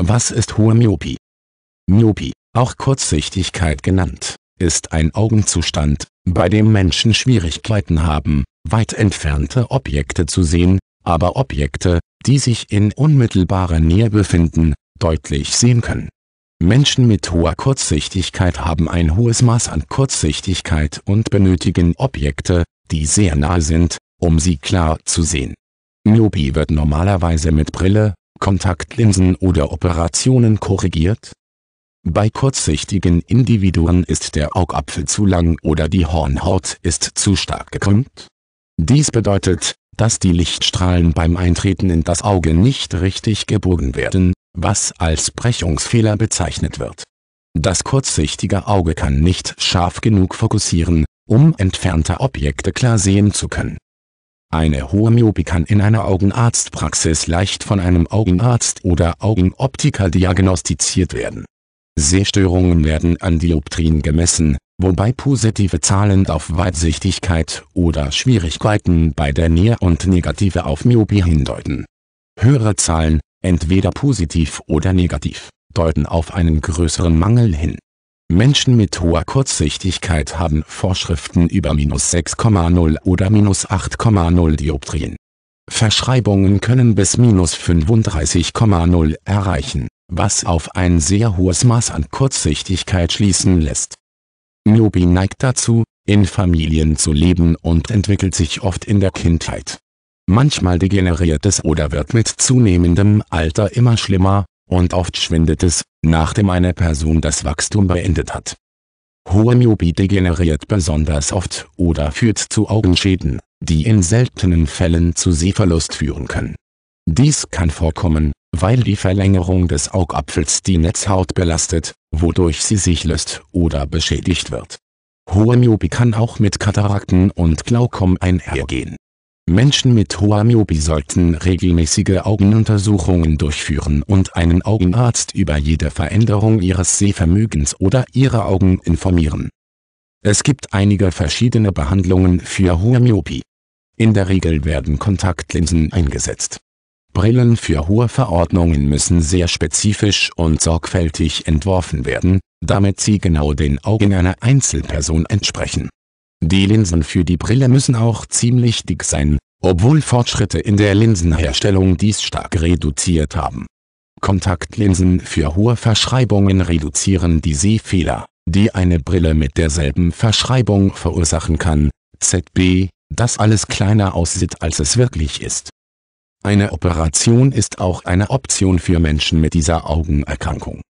Was ist hohe Myopie? Myopie, auch Kurzsichtigkeit genannt, ist ein Augenzustand, bei dem Menschen Schwierigkeiten haben, weit entfernte Objekte zu sehen, aber Objekte, die sich in unmittelbarer Nähe befinden, deutlich sehen können. Menschen mit hoher Kurzsichtigkeit haben ein hohes Maß an Kurzsichtigkeit und benötigen Objekte, die sehr nahe sind, um sie klar zu sehen. Myopie wird normalerweise mit Brille, Kontaktlinsen oder Operationen korrigiert? Bei kurzsichtigen Individuen ist der Augapfel zu lang oder die Hornhaut ist zu stark gekrümmt. Dies bedeutet, dass die Lichtstrahlen beim Eintreten in das Auge nicht richtig gebogen werden, was als Brechungsfehler bezeichnet wird. Das kurzsichtige Auge kann nicht scharf genug fokussieren, um entfernte Objekte klar sehen zu können. Eine hohe Myopie kann in einer Augenarztpraxis leicht von einem Augenarzt oder Augenoptiker diagnostiziert werden. Sehstörungen werden an Dioptrien gemessen, wobei positive Zahlen auf Weitsichtigkeit oder Schwierigkeiten bei der Nähe und negative auf Myopie hindeuten. Höhere Zahlen, entweder positiv oder negativ, deuten auf einen größeren Mangel hin. Menschen mit hoher Kurzsichtigkeit haben Vorschriften über −6,0 oder −8,0 Dioptrien. Verschreibungen können bis −35,0 erreichen, was auf ein sehr hohes Maß an Kurzsichtigkeit schließen lässt. Myopie neigt dazu, in Familien zu leben und entwickelt sich oft in der Kindheit. Manchmal degeneriert es oder wird mit zunehmendem Alter immer schlimmer, und oft schwindet es, nachdem eine Person das Wachstum beendet hat. Hohe Myopie degeneriert besonders oft oder führt zu Augenschäden, die in seltenen Fällen zu Sehverlust führen können. Dies kann vorkommen, weil die Verlängerung des Augapfels die Netzhaut belastet, wodurch sie sich löst oder beschädigt wird. Hohe Myopie kann auch mit Katarakten und Glaukom einhergehen. Menschen mit hoher Myopie sollten regelmäßige Augenuntersuchungen durchführen und einen Augenarzt über jede Veränderung ihres Sehvermögens oder ihrer Augen informieren. Es gibt einige verschiedene Behandlungen für hohe Myopie. In der Regel werden Kontaktlinsen eingesetzt. Brillen für hohe Verordnungen müssen sehr spezifisch und sorgfältig entworfen werden, damit sie genau den Augen einer Einzelperson entsprechen. Die Linsen für die Brille müssen auch ziemlich dick sein, obwohl Fortschritte in der Linsenherstellung dies stark reduziert haben. Kontaktlinsen für hohe Verschreibungen reduzieren die Sehfehler, die eine Brille mit derselben Verschreibung verursachen kann, ZB, dass alles kleiner aussieht als es wirklich ist. Eine Operation ist auch eine Option für Menschen mit dieser Augenerkrankung.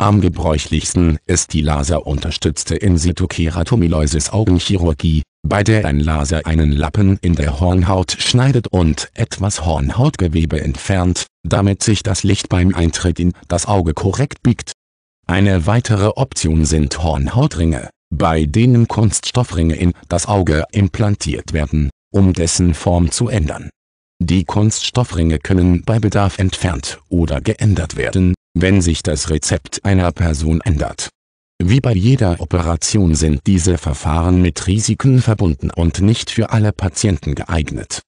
Am gebräuchlichsten ist die laserunterstützte In-situ-Keratomyeläusis-Augenchirurgie, bei der ein Laser einen Lappen in der Hornhaut schneidet und etwas Hornhautgewebe entfernt, damit sich das Licht beim Eintritt in das Auge korrekt biegt. Eine weitere Option sind Hornhautringe, bei denen Kunststoffringe in das Auge implantiert werden, um dessen Form zu ändern. Die Kunststoffringe können bei Bedarf entfernt oder geändert werden, wenn sich das Rezept einer Person ändert. Wie bei jeder Operation sind diese Verfahren mit Risiken verbunden und nicht für alle Patienten geeignet.